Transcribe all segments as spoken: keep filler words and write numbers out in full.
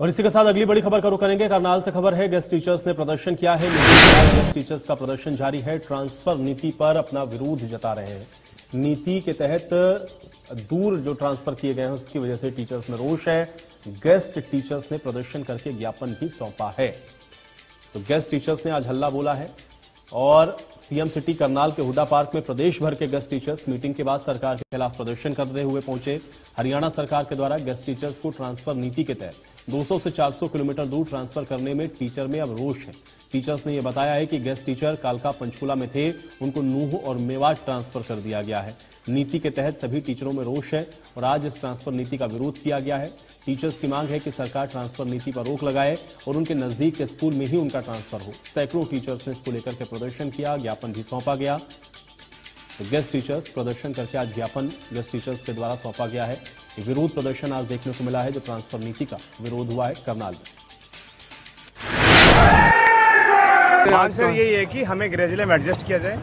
और इसी के साथ अगली बड़ी खबर का रुख करेंगे। करनाल से खबर है, गेस्ट टीचर्स ने प्रदर्शन किया है। गेस्ट टीचर्स का प्रदर्शन जारी है, ट्रांसफर नीति पर अपना विरोध जता रहे हैं। नीति के तहत दूर जो ट्रांसफर किए गए हैं उसकी वजह से टीचर्स में रोष है। गेस्ट टीचर्स ने प्रदर्शन करके ज्ञापन भी सौंपा है। तो गेस्ट टीचर्स ने आज हल्ला बोला है और सीएम सिटी करनाल के हुडा पार्क में प्रदेश भर के गेस्ट टीचर्स मीटिंग के बाद सरकार के खिलाफ प्रदर्शन करते हुए पहुंचे। हरियाणा सरकार के द्वारा गेस्ट टीचर्स को ट्रांसफर नीति के तहत दो सौ से चार सौ किलोमीटर दूर ट्रांसफर करने में टीचर में अब रोष है। टीचर्स ने यह बताया है कि गेस्ट टीचर कालका पंचकूला में थे, उनको नूह और मेवात ट्रांसफर कर दिया गया है। नीति के तहत सभी टीचरों में रोष है और आज इस ट्रांसफर नीति का विरोध किया गया है। टीचर्स की मांग है कि सरकार ट्रांसफर नीति पर रोक लगाए और उनके नजदीक के स्कूल में ही उनका ट्रांसफर हो। सैकड़ों टीचर्स ने इसको लेकर के प्रदर्शन किया, ज्ञापन भी सौंपा गया। तो गेस्ट टीचर्स प्रदर्शन करके आज ज्ञापन गेस्ट टीचर्स के द्वारा सौंपा गया है। विरोध प्रदर्शन आज देखने को मिला है, जो ट्रांसफर नीति का विरोध हुआ है करनाल में। आंसर यही है कि हमें ग्रेजुअली में एडजस्ट किया जाए।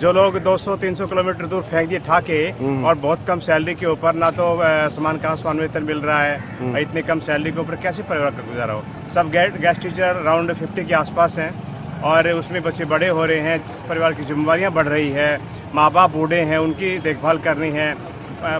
जो लोग दो सौ तीन सौ किलोमीटर दूर फेंक दिए ठाके और बहुत कम सैलरी के ऊपर, ना तो समान काम समान वेतन मिल रहा है और इतने कम सैलरी के ऊपर कैसे परिवार का गुजारा हो। सब गेस्ट टीचर राउंड फिफ्टी के आसपास हैं और उसमें बच्चे बड़े हो रहे हैं, परिवार की जिम्मेवारियाँ बढ़ रही है, माँ बाप बूढ़े हैं, उनकी देखभाल करनी है,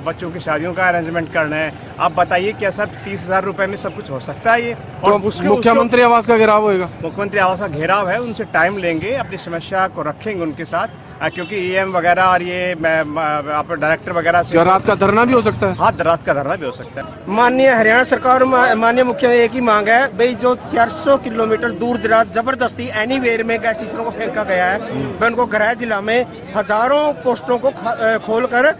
बच्चों की शादियों का अरेंजमेंट करना है। आप बताइए क्या सर तीस हजार रुपए में सब कुछ हो सकता है ये? और तो मुख्यमंत्री आवास का घेराव होगा। मुख्यमंत्री आवास का घेराव है, उनसे टाइम लेंगे, अपनी समस्या को रखेंगे उनके साथ, क्योंकि ई एम वगैरह और ये आप डायरेक्टर वगैरह से रात का धरना भी हो सकता है। हाँ, रात का धरना भी हो सकता है। माननीय हरियाणा सरकार माननीय मुख्यमंत्री एक ही मांग है भाई, जो चार सौ किलोमीटर दूर दराज जबरदस्ती एनी वेयर में गेस्ट टीचरों को फेंका गया है, मैं उनको गृह जिला में हजारों पोस्टों को खोल कर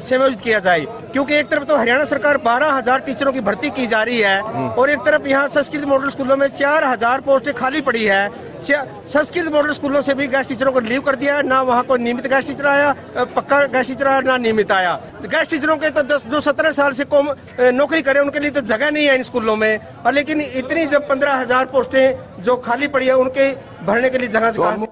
समायोजित किया जाए। क्योंकि एक तरफ तो हरियाणा सरकार बारह हजार टीचरों की भर्ती की जा रही है और एक तरफ यहाँ संस्कृत मॉडल स्कूलों में चार हजार पोस्टें खाली पड़ी है। संस्कृत मॉडल स्कूलों से भी गेस्ट टीचरों को रिलीव कर दिया है, ना वहाँ कोई नियमित गेस्ट टीचर आया, पक्का गेस्ट टीचर आया, ना नियमित आया। गेस्ट टीचरों के तो दस जो सत्रह साल से कम नौकरी करे उनके लिए तो जगह नहीं है इन स्कूलों में, और लेकिन इतनी जब पंद्रह हजार पोस्टें जो खाली पड़ी है उनके भरने के लिए जगह से